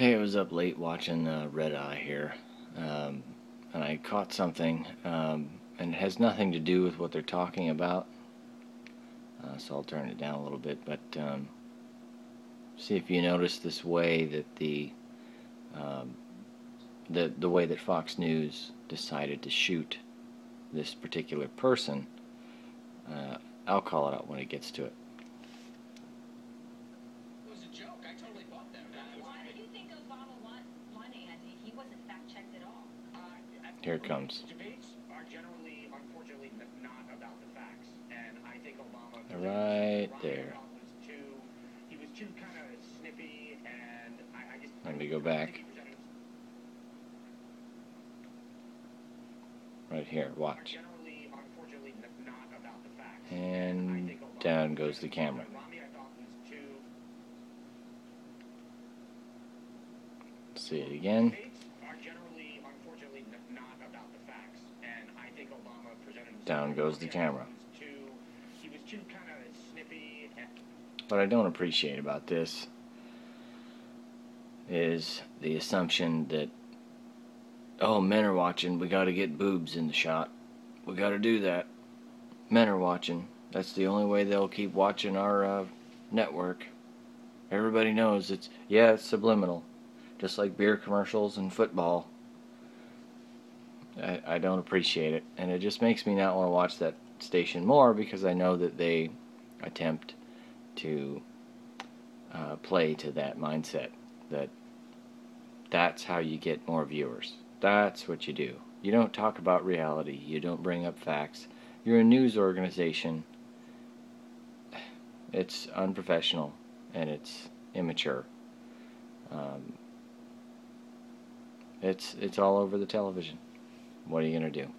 Hey, I was up late watching Red Eye here, and I caught something, and it has nothing to do with what they're talking about, so I'll turn it down a little bit, but see if you notice this way that the way that Fox News decided to shoot this particular person. I'll call it out when it gets to it. Here it comes. Debates are generally, unfortunately, not about the facts, and I think Obama right there. He was too kind of snippy, and I just. Let me go back. Right here, watch. Generally, unfortunately, not about the facts, and down goes the camera. See it again. Down goes the camera. What I don't appreciate about this is the assumption that, oh, men are watching, we gotta get boobs in the shot. We gotta do that. Men are watching. That's the only way they'll keep watching our network. Everybody knows it's subliminal. Just like beer commercials and football. I don't appreciate it, and it just makes me not want to watch that station more, because I know that they attempt to play to that mindset that that's how you get more viewers. That's what you do. You don't talk about reality. You don't bring up facts. You're a news organization. It's unprofessional and it's immature. It's all over the television. What are you going to do?